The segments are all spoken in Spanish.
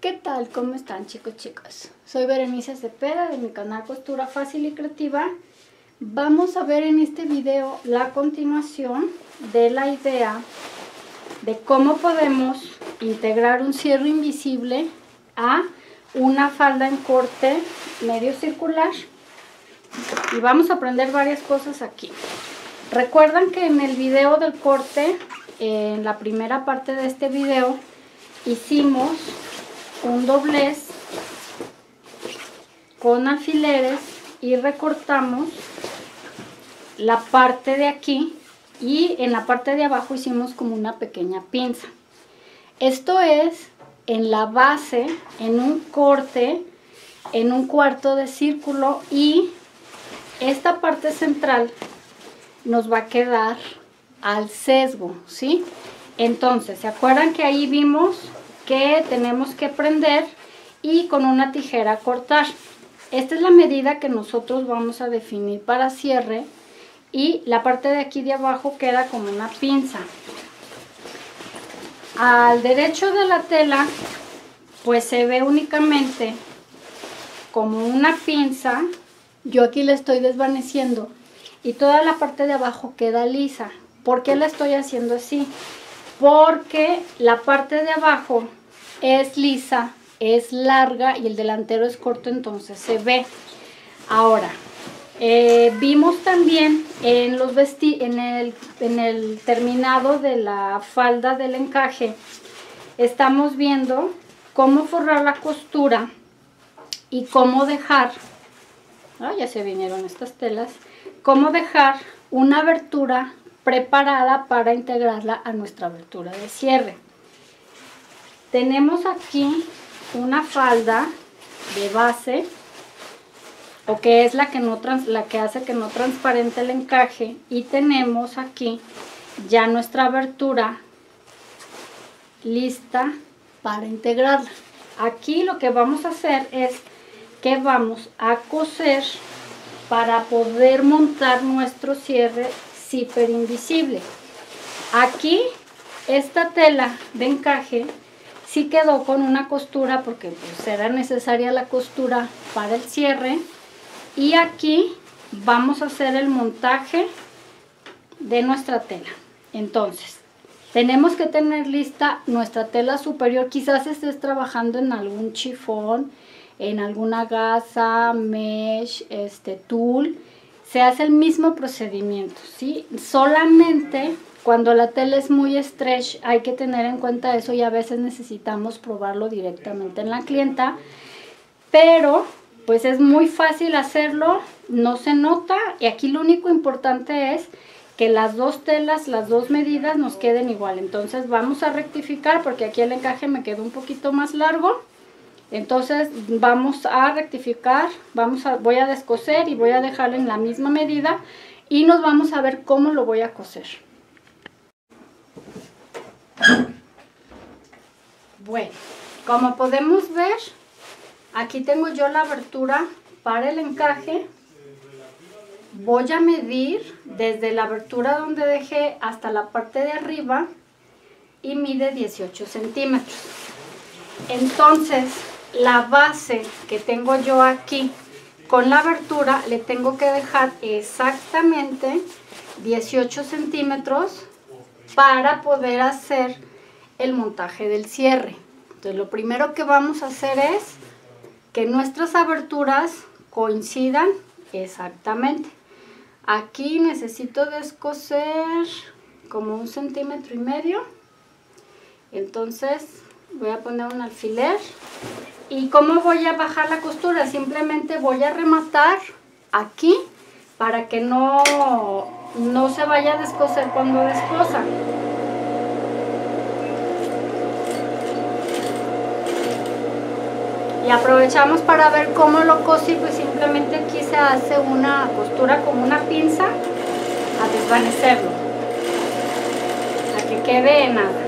¿Qué tal? ¿Cómo están, chicos, chicas? Soy Berenice Zepeda de mi canal Costura Fácil y Creativa. Vamos a ver en este video la continuación de la idea de cómo podemos integrar un cierre invisible a una falda en corte medio circular. Y vamos a aprender varias cosas aquí. Recuerdan que en el video del corte, en la primera parte de este video, hicimos un doblez con alfileres y recortamos la parte de aquí, y en la parte de abajo hicimos como una pequeña pinza. Esto es en la base, en un corte, en un cuarto de círculo, y esta parte central nos va a quedar al sesgo, ¿sí? Entonces, ¿se acuerdan que ahí vimos que tenemos que prender y con una tijera cortar? Esta es la medida que nosotros vamos a definir para cierre, y la parte de aquí de abajo queda como una pinza. Al derecho de la tela, pues se ve únicamente como una pinza. Yo aquí la estoy desvaneciendo y toda la parte de abajo queda lisa. ¿Por qué la estoy haciendo así? Porque la parte de abajo es lisa, es larga, y el delantero es corto, entonces se ve. Ahora, vimos también en el terminado de la falda del encaje, estamos viendo cómo forrar la costura y cómo dejar, ya se vinieron estas telas, cómo dejar una abertura preparada para integrarla a nuestra abertura de cierre. Tenemos aquí una falda de base, o que es la que hace que no transparente el encaje, y tenemos aquí ya nuestra abertura lista para integrarla. Aquí lo que vamos a hacer es que vamos a coser para poder montar nuestro cierre zíper invisible. Aquí esta tela de encaje sí quedó con una costura, porque pues era necesaria la costura para el cierre, y aquí vamos a hacer el montaje de nuestra tela. Entonces tenemos que tener lista nuestra tela superior. Quizás estés trabajando en algún chifón, en alguna gasa, mesh, tul. Se hace el mismo procedimiento, ¿sí? Solamente cuando la tela es muy stretch hay que tener en cuenta eso, y a veces necesitamos probarlo directamente en la clienta, pero pues es muy fácil hacerlo, no se nota, y aquí lo único importante es que las dos telas, las dos medidas nos queden igual. Entonces vamos a rectificar, porque aquí el encaje me quedó un poquito más largo. Entonces vamos a rectificar, voy a descoser y voy a dejar en la misma medida, y nos vamos a ver cómo lo voy a coser. Bueno, como podemos ver, aquí tengo yo la abertura para el encaje. Voy a medir desde la abertura donde dejé hasta la parte de arriba, y mide 18 centímetros. Entonces, la base que tengo yo aquí con la abertura le tengo que dejar exactamente 18 centímetros para poder hacer el montaje del cierre. Entonces lo primero que vamos a hacer es que nuestras aberturas coincidan exactamente. Aquí necesito descoser como 1,5 centímetros. Entonces voy a poner un alfiler. ¿Y cómo voy a bajar la costura? Simplemente voy a rematar aquí para que no se vaya a descoser cuando descosa. Y aprovechamos para ver cómo lo cosí, pues simplemente aquí se hace una costura como una pinza a desvanecerlo, a que quede en nada.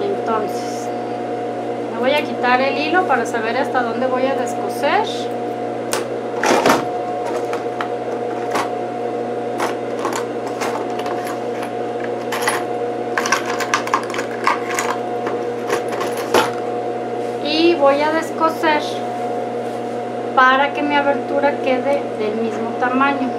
Entonces, me voy a quitar el hilo para saber hasta dónde voy a descoser. para que mi abertura quede del mismo tamaño.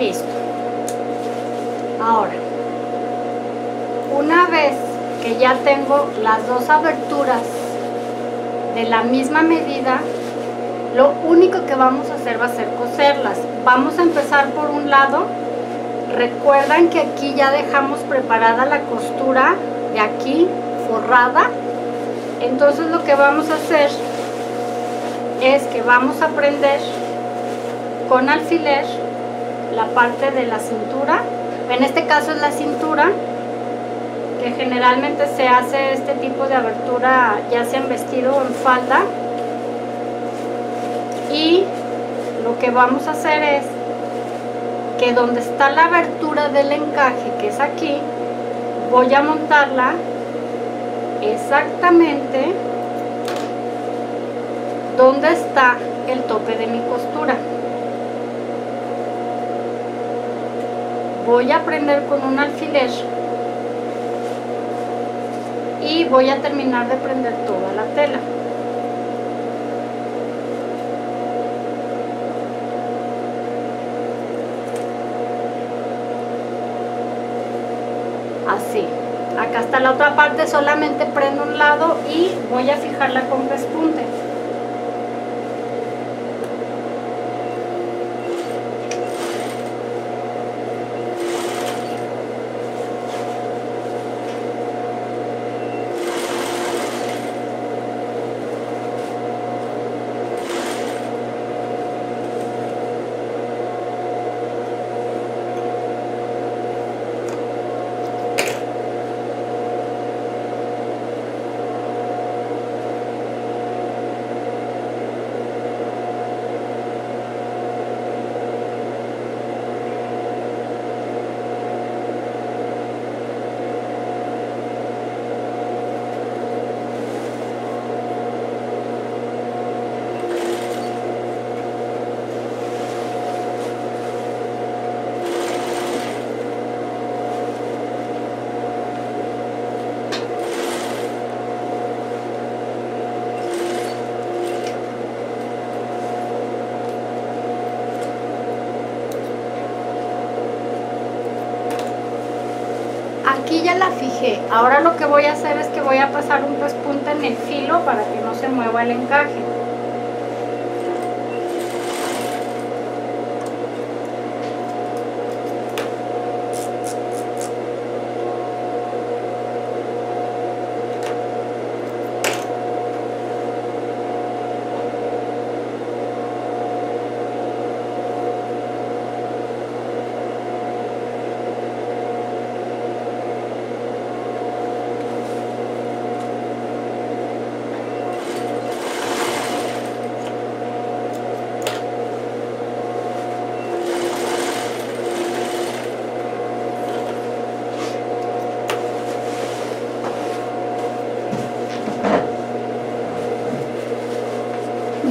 Listo. Ahora, una vez que ya tengo las dos aberturas de la misma medida, lo único que vamos a hacer va a ser coserlas. Vamos a empezar por un lado. Recuerdan que aquí ya dejamos preparada la costura de aquí forrada. Entonces lo que vamos a hacer es que vamos a prender con alfiler la parte de la cintura, en este caso es la cintura, que generalmente se hace este tipo de abertura ya sea en vestido o en falda, y lo que vamos a hacer es que donde está la abertura del encaje, que es aquí, voy a montarla exactamente donde está el tope de mi costura. Voy a prender con un alfiler y voy a terminar de prender toda la tela. Así. Acá está la otra parte, solamente prendo un lado y voy a fijarla con pespunte. Aquí ya la fijé. Ahora lo que voy a hacer es que voy a pasar un pespunte en el filo para que no se mueva el encaje.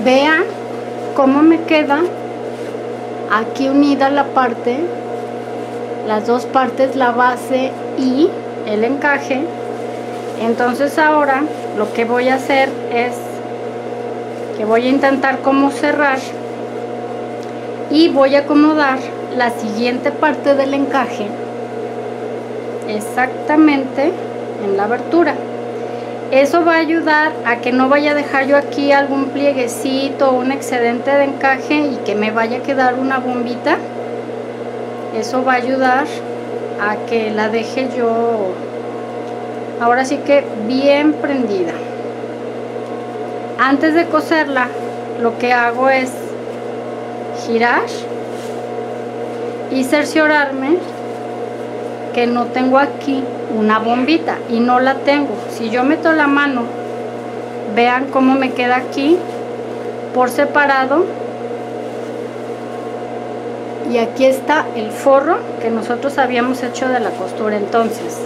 Vean cómo me queda aquí unida la parte, las dos partes, la base y el encaje. Entonces ahora lo que voy a hacer es que voy a intentar como cerrar y voy a acomodar la siguiente parte del encaje exactamente en la abertura. Eso va a ayudar a que no vaya a dejar yo aquí algún plieguecito o un excedente de encaje y que me vaya a quedar una bombita. Eso va a ayudar a que la deje yo ahora sí que bien prendida. Antes de coserla, lo que hago es girar y cerciorarme que no tengo aquí una bombita, y no la tengo. Si yo meto la mano Vean cómo me queda aquí por separado. Y aquí está el forro que nosotros habíamos hecho de la costura. Entonces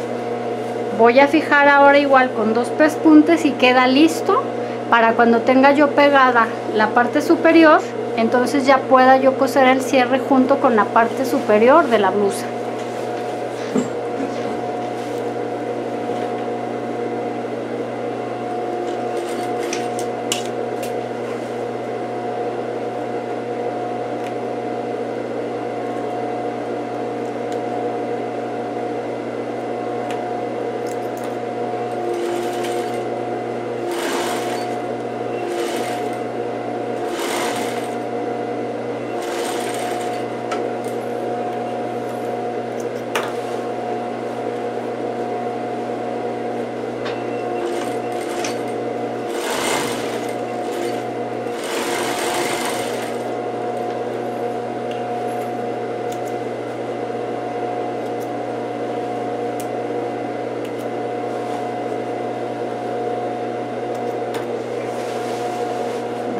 voy a fijar ahora igual con dos pespuntes y queda listo para cuando tenga yo pegada la parte superior, entonces ya pueda yo coser el cierre junto con la parte superior de la blusa.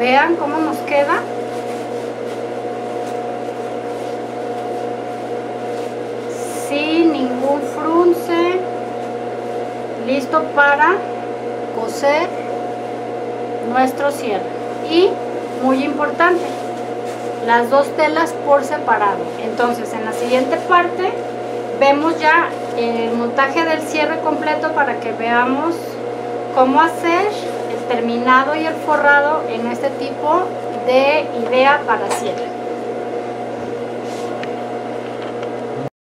Vean cómo nos queda. Sin ningún frunce. Listo para coser nuestro cierre. Y muy importante, las dos telas por separado. Entonces en la siguiente parte vemos ya el montaje del cierre completo para que veamos cómo hacer terminado y el forrado en este tipo de idea para cierre.